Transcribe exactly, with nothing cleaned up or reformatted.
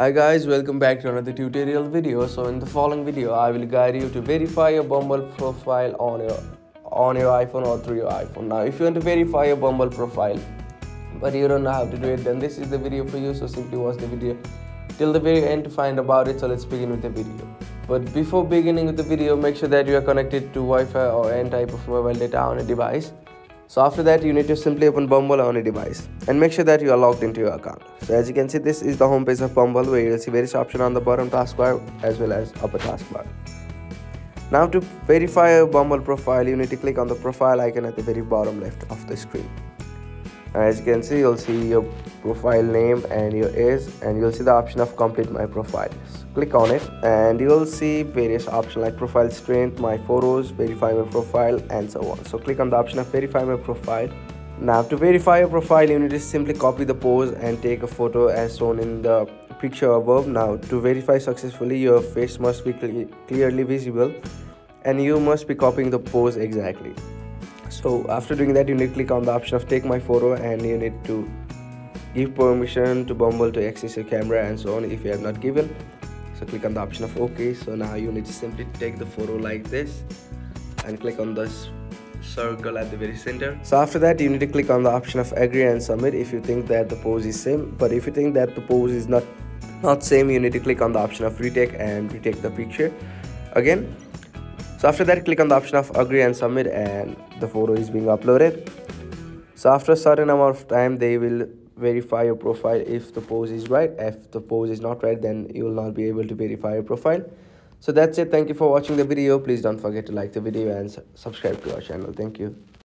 Hi guys, welcome back to another tutorial video. So in the following video, I will guide you to verify your Bumble profile on your on your iPhone or through your iPhone. Now, if you want to verify your Bumble profile, but you don't know how to do it, then this is the video for you. So simply watch the video till the very end to find about it. So let's begin with the video. But before beginning with the video, make sure that you are connected to Wi-Fi or any type of mobile data on a device. So after that, you need to simply open Bumble on a device and make sure that you are logged into your account. So as you can see, this is the home page of Bumble, where you will see various options on the bottom taskbar as well as upper taskbar. Now to verify your Bumble profile, you need to click on the profile icon at the very bottom left of the screen. And as you can see, you'll see your profile name and your age, and you'll see the option of complete my profile. So click on it and you'll see various options like profile strength, my photos, verify my profile, and so on. So click on the option of verify my profile. Now to verify your profile, you need to simply copy the pose and take a photo as shown in the picture above. Now to verify successfully, your face must be cle clearly visible and you must be copying the pose exactly. So after doing that, you need to click on the option of take my photo and you need to give permission to Bumble to access your camera and so on if you have not given. So click on the option of OK. So now you need to simply take the photo like this and click on this circle at the very center. So after that, you need to click on the option of agree and submit if you think that the pose is same. But if you think that the pose is not, not same, you need to click on the option of retake and retake the picture again. So after that, click on the option of agree and submit and the photo is being uploaded. So after a certain amount of time, they will verify your profile if the pose is right. If the pose is not right, then you will not be able to verify your profile. So that's it. Thank you for watching the video. Please don't forget to like the video and subscribe to our channel. Thank you.